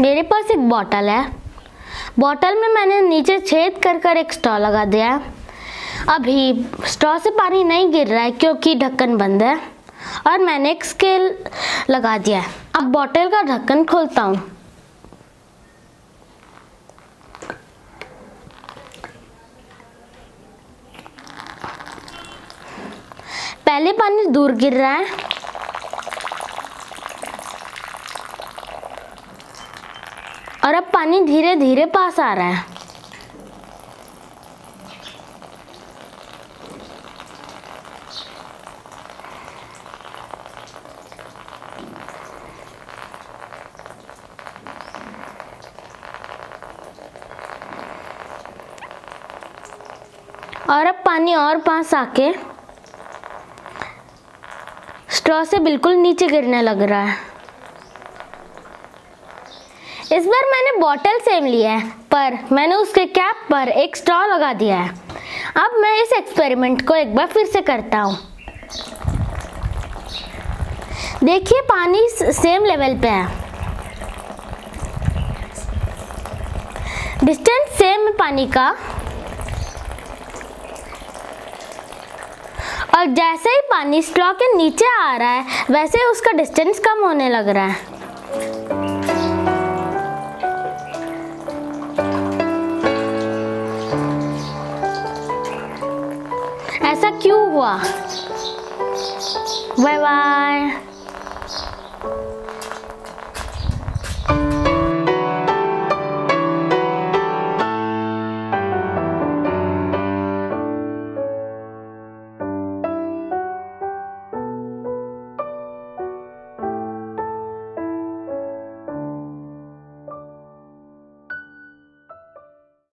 मेरे पास एक बॉटल है। बॉटल में मैंने नीचे छेद कर कर एक स्ट्रॉ लगा दिया है। अभी स्ट्रॉ से पानी नहीं गिर रहा है क्योंकि ढक्कन बंद है, और मैंने एक स्केल लगा दिया है। अब बॉटल का ढक्कन खोलता हूँ। पहले पानी दूर गिर रहा है, और अब पानी धीरे धीरे पास आ रहा है। और अब पानी और पास आके स्ट्रॉ से बिल्कुल नीचे गिरने लग रहा है। इस बार मैंने बॉटल सेम लिया है, पर मैंने उसके कैप पर एक स्ट्रॉ लगा दिया है। अब मैं इस एक्सपेरिमेंट को एक बार फिर से करता हूँ। देखिए पानी सेम लेवल पे है, डिस्टेंस सेम है पानी का, और जैसे ही पानी स्ट्रॉ के नीचे आ रहा है वैसे उसका डिस्टेंस कम होने लग रहा है। ऐसा क्यों हुआ? Bye bye.